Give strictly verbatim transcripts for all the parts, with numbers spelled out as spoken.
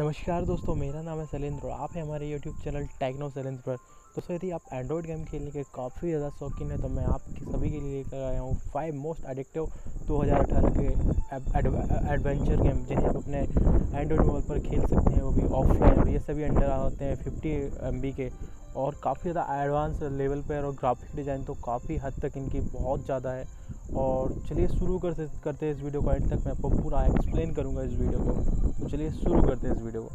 नमस्कार दोस्तों, मेरा नाम है शैलेंद्र। आप है हमारे YouTube चैनल टेक्नो शैलेंद्र पर। दोस्तों, यदि आप एंड्रॉयड गेम खेलने के काफ़ी ज़्यादा शौकीन हैं तो मैं आपके सभी के लिए लेकर आया हूँ फाइव मोस्ट एडिक्टिव दो हज़ार अठारह के एडवेंचर गेम, जिन्हें आप अपने एंड्रॉयड मोबाइल पर खेल सकते हैं, वो भी ऑफलाइन। और ये सभी अंडर होते हैं फिफ्टी एम बी के और काफ़ी ज़्यादा एडवांस लेवल पर, और ग्राफिक डिज़ाइन तो काफ़ी हद तक इनकी बहुत ज़्यादा है। और चलिए शुरू कर करते हैं इस वीडियो को। एंड तक मैं आपको पूरा एक्सप्लेन करूंगा इस वीडियो को, तो चलिए शुरू करते हैं इस वीडियो को।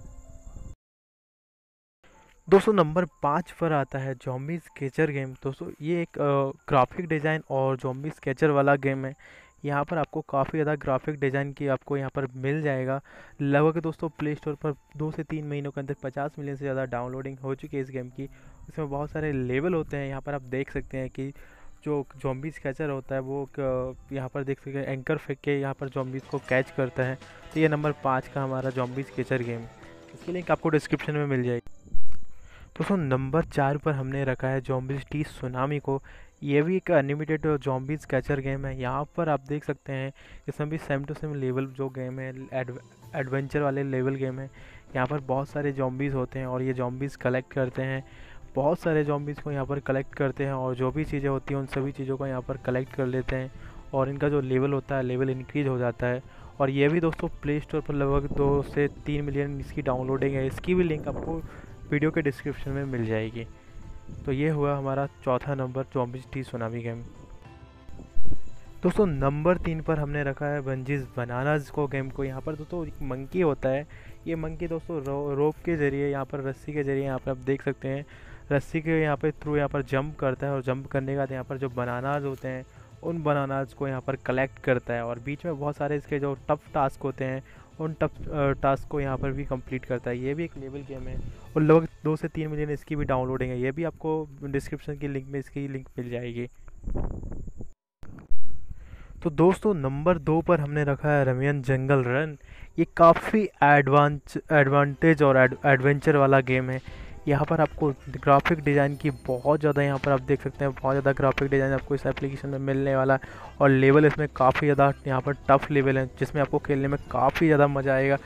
दोस्तों, नंबर पाँच पर आता है जॉम्बी स्केचर गेम। दोस्तों, ये एक ग्राफिक डिज़ाइन और जॉम्बी स्केचर वाला गेम है। यहाँ पर आपको काफ़ी ज़्यादा ग्राफिक डिज़ाइन की आपको यहाँ पर मिल जाएगा। लगभग दोस्तों प्ले स्टोर पर दो से तीन महीनों के अंदर पचास मिलियन से ज़्यादा डाउनलोडिंग हो चुकी है इस गेम की। इसमें बहुत सारे लेवल होते हैं। यहाँ पर आप देख सकते हैं कि जो जॉम्बी स्केचर होता है वो यहाँ पर देख सकते हैं, एंकर फेंक के यहाँ पर जॉम्बीज़ को कैच करता है। तो ये नंबर पाँच का हमारा जॉम्बी स्केचर गेम, इसकी लिंक आपको डिस्क्रिप्शन में मिल जाएगी। दोस्तों, नंबर चार पर हमने रखा है जॉम्बीज टी सुनामी को। ये भी एक एनिमेटेड जॉम्बी स्केचर गेम है। यहाँ पर आप देख सकते हैं इसमें भी सेम टू सेम लेवल जो गेम है, एडवेंचर वाले लेवल गेम है। यहाँ पर बहुत सारे जॉम्बीज़ होते हैं और ये जॉम्बीज़ कलेक्ट करते हैं। बहुत सारे जॉम्बीज़ को यहाँ पर कलेक्ट करते हैं और जो भी चीज़ें होती हैं उन सभी चीज़ों को यहाँ पर कलेक्ट कर लेते हैं, और इनका जो लेवल होता है लेवल इंक्रीज हो जाता है। और ये भी दोस्तों प्ले स्टोर पर लगभग दो से तीन मिलियन इसकी डाउनलोडिंग है। इसकी भी लिंक आपको वीडियो के डिस्क्रिप्शन में मिल जाएगी। तो ये हुआ हमारा चौथा number zombies tsunami game. दोस्तों, नंबर तीन पर हमने रखा है बेंजीज बनानाज को गेम को। यहाँ पर दोस्तों एक मंकी होता है। ये मंकी दोस्तों रो, रोप के ज़रिए, यहाँ पर रस्सी के ज़रिए, यहाँ पर आप देख सकते हैं रस्सी के यहाँ पे थ्रू यहाँ पर जंप करता है, और जंप करने के बाद यहाँ पर जो बनानाज होते हैं उन बनानाज को यहाँ पर कलेक्ट करता है। और बीच में बहुत सारे इसके जो टफ टास्क होते हैं उन टफ टास्क को यहाँ पर भी कंप्लीट करता है। ये भी एक लेवल गेम है और लगभग दो से तीन मिलियन इसकी भी डाउनलोडिंग है। ये भी आपको डिस्क्रिप्शन की लिंक में इसकी लिंक मिल जाएगी। तो दोस्तों, नंबर दो पर हमने रखा है रमियन जंगल रन। ये काफ़ी एडवांस एडवांटेज और एडवेंचर वाला गेम है। यहाँ पर आपको ग्राफिक डिज़ाइन की बहुत ज़्यादा, यहाँ पर आप देख सकते हैं बहुत ज़्यादा ग्राफिक डिज़ाइन आपको इस एप्लीकेशन में मिलने वाला है। और लेवल इसमें काफ़ी ज़्यादा यहाँ पर टफ लेवल है, जिसमें आपको खेलने में काफ़ी ज़्यादा मज़ा आएगा।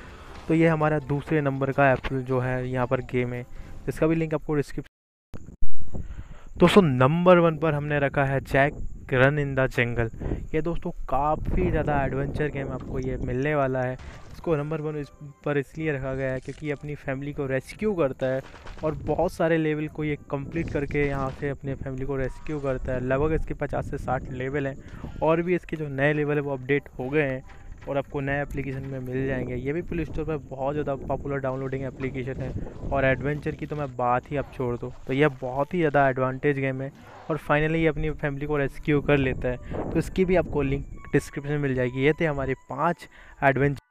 तो ये हमारा दूसरे नंबर का ऐप जो है यहाँ पर गेम है, इसका भी लिंक आपको डिस्क्रिप्शन। दोस्तों, नंबर वन पर हमने रखा है Jack run in the jungle. ये दोस्तों काफ़ी ज़्यादा एडवेंचर गेम आपको ये मिलने वाला है। इसको नंबर वन इस पर इसलिए रखा गया है क्योंकि ये अपनी फैमिली को रेस्क्यू करता है और बहुत सारे लेवल को ये कंप्लीट करके यहाँ से अपने फैमिली को रेस्क्यू करता है। लगभग इसके पचास से साठ लेवल हैं, और भी इसके जो नए लेवल है वो अपडेट हो गए हैं और आपको नए एप्लीकेशन में मिल जाएंगे। ये भी प्ले स्टोर पर बहुत ज़्यादा पॉपुलर डाउनलोडिंग एप्लीकेशन है, और एडवेंचर की तो मैं बात ही अब छोड़ दूँ। तो यह बहुत ही ज़्यादा एडवांटेज गेम है, और फाइनली ये अपनी फैमिली को रेस्क्यू कर लेता है। तो इसकी भी आपको लिंक डिस्क्रिप्शन में मिल जाएगी। ये थे हमारे पाँच एडवेंचर।